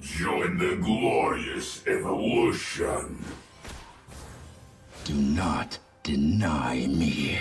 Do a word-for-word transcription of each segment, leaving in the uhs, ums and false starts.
Join the glorious evolution. Do not deny me.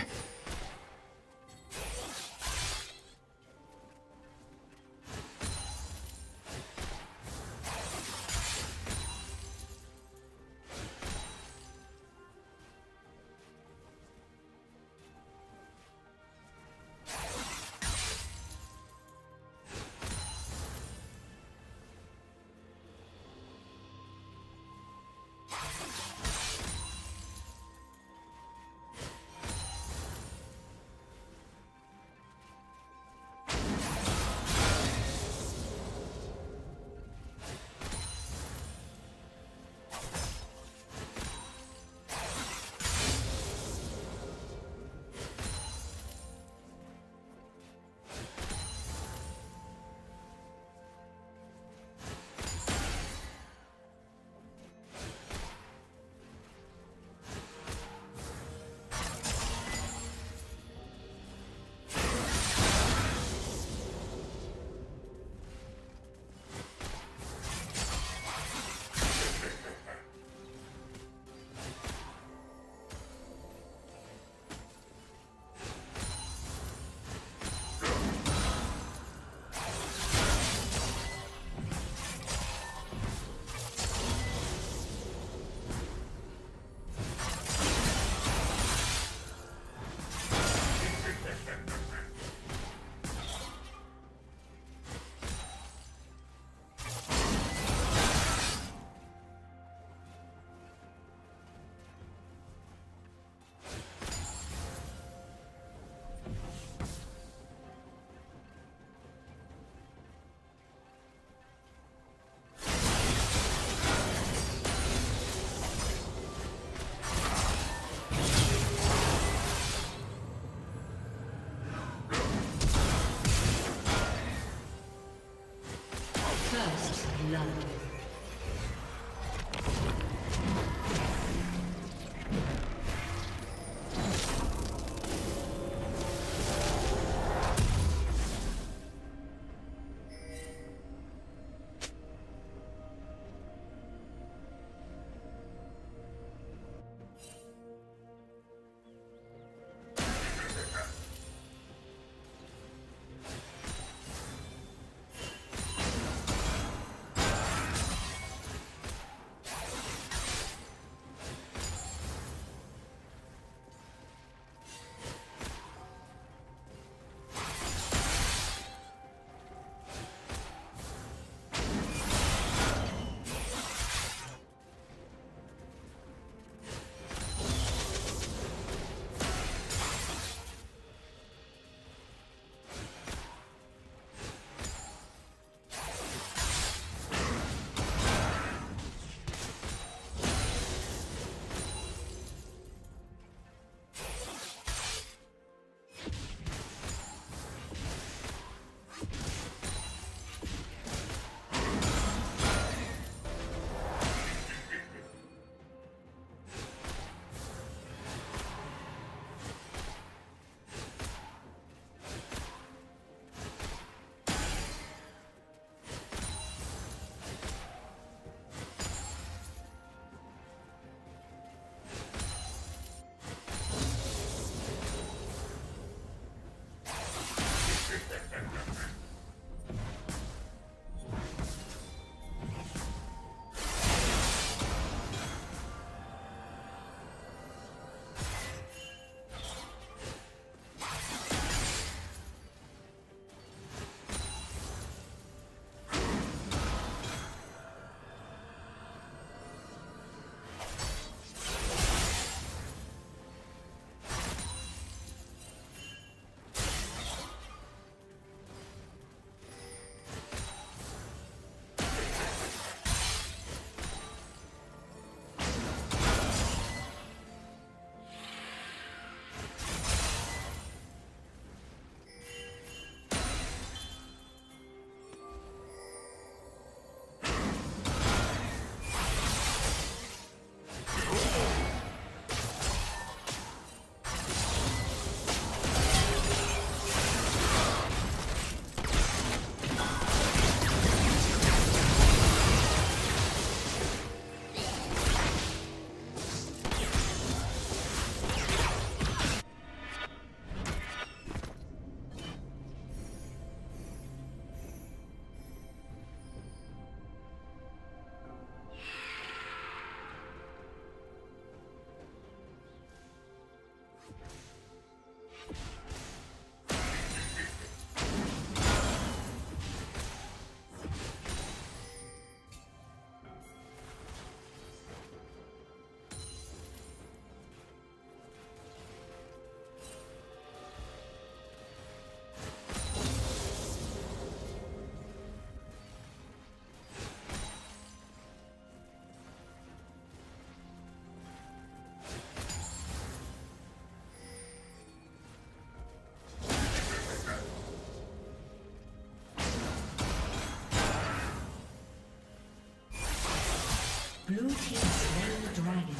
Blue team slain the dragon.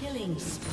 Killing spree.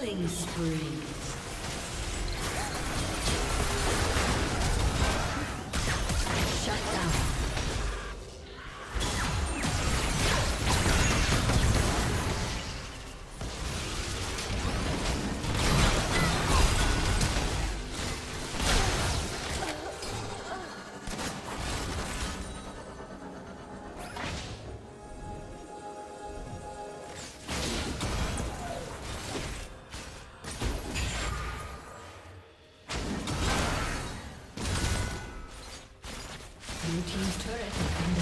Killing spree. Shut down. Blue team's turret has been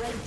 Red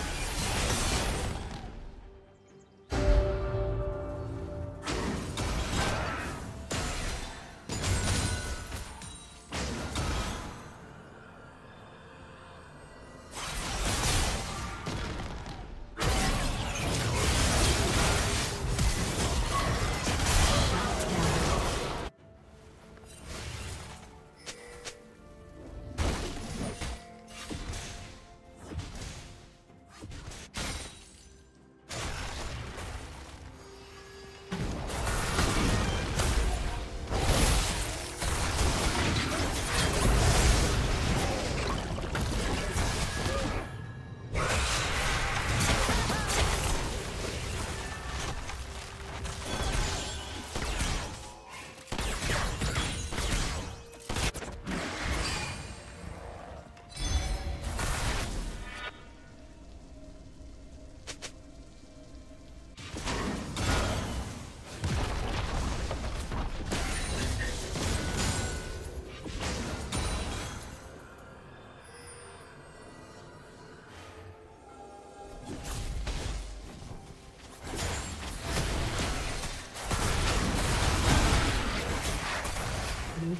Blue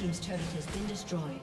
Team's turret has been destroyed.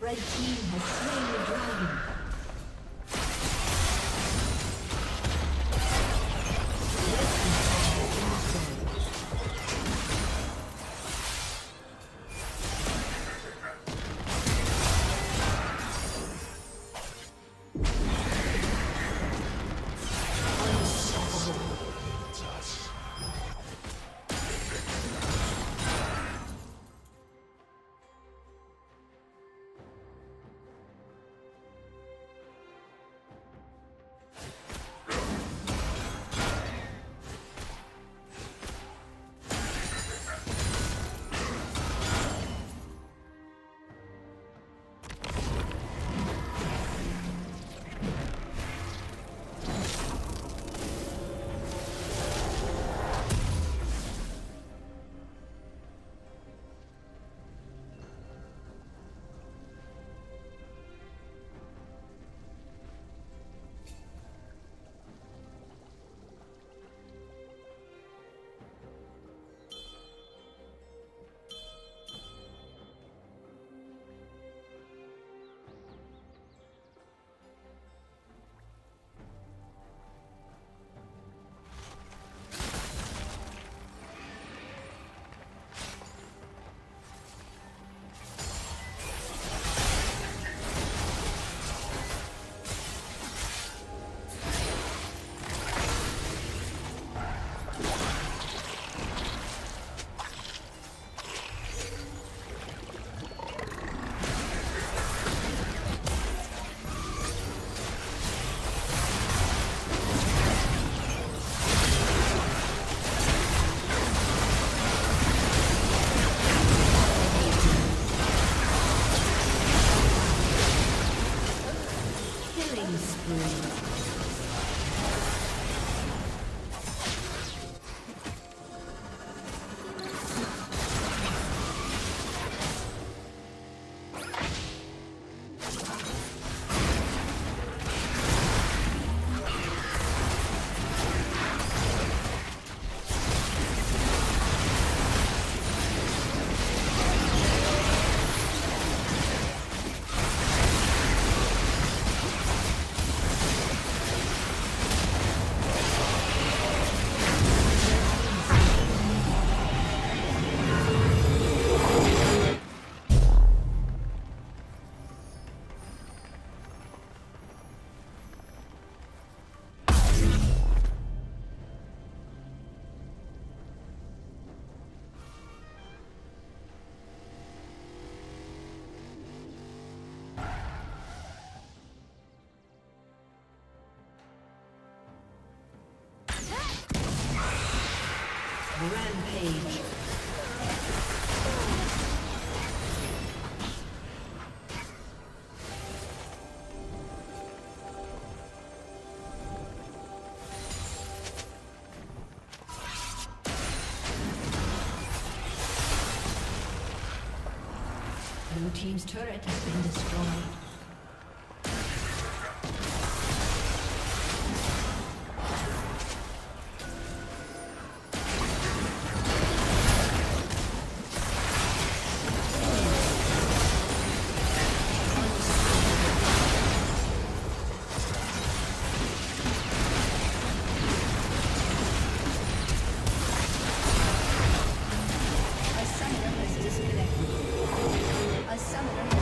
Red Team has slain the dragon. Rampage. Blue team's turret has been destroyed. Summoner.